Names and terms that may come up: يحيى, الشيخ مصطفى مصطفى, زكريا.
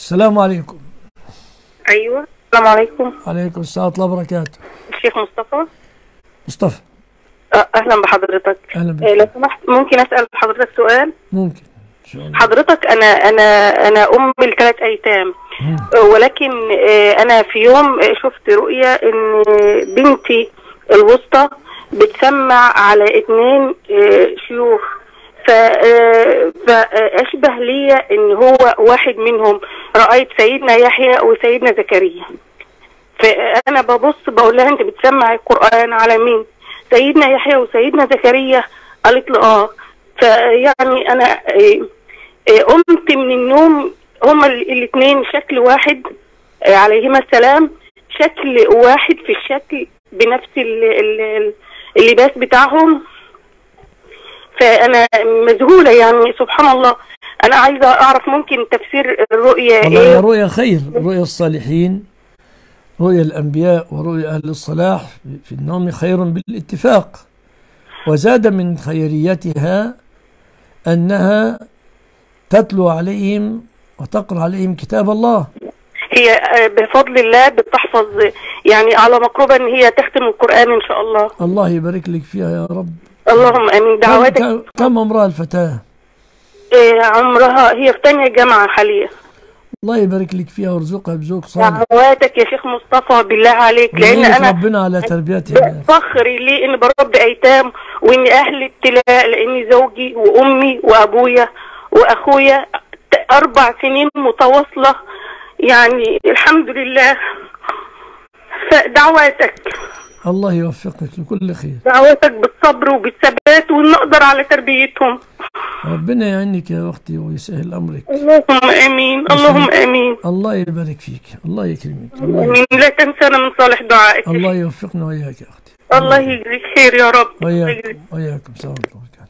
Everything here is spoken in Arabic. السلام عليكم. ايوه السلام عليكم. وعليكم السلام ورحمه الله وبركاته. الشيخ مصطفى مصطفى. اهلا بحضرتك. اهلا بك. لو سمحت ممكن اسال حضرتك سؤال؟ ممكن. حضرتك انا ام لثلاث ايتام، ولكن انا في يوم شفت رؤيه ان بنتي الوسطى بتسمع على 2 شيوخ، فاشبه لي ان هو واحد منهم. رايت سيدنا يحيى وسيدنا زكريا، فانا ببص بقول لها انت بتسمع القران على مين؟ سيدنا يحيى وسيدنا زكريا؟ قالت لي اه. فيعني انا قمت من النوم، هما الاثنين شكل واحد عليهما السلام، شكل واحد في الشكل بنفس اللباس بتاعهم، فانا مذهوله يعني سبحان الله. انا عايزه اعرف ممكن تفسير الرؤيه ايه؟ الرؤيه خير، رؤيا الصالحين، رؤيا الانبياء ورؤيا اهل الصلاح في النوم خير بالاتفاق. وزاد من خيريتها أنها تتلو عليهم وتقرأ عليهم كتاب الله. هي بفضل الله بتحفظ يعني على مقربة أن هي تختم القرآن إن شاء الله. الله يبارك لك فيها يا رب. اللهم آمين. دعواتك. كم عمرها الفتاة؟ عمرها هي في ثانية جامعة حاليا. الله يبارك لك فيها ويرزقها بزوج صالح. دعواتك يا شيخ مصطفى بالله عليك، لان انا ربنا على تربيتها فخري لي ان بربي ايتام، وان اهلي ابتلاء، لان زوجي وامي وابويا واخويا 4 سنين متواصله يعني الحمد لله. فدعواتك الله يوفقك لكل خير. دعواتك بالصبر وبالثبات وان اقدر على تربيتهم. ربنا يعينك يا اختي ويسهل امرك. اللهم امين. اللهم امين. الله يبارك فيك. الله يكرمك. امين. لا تنسانا من صالح دعائك. الله يوفقنا واياك يا اختي. الله يجزيك خير يا رب. واياكم. السلام عليكم.